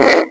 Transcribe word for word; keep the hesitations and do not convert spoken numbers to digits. Okay.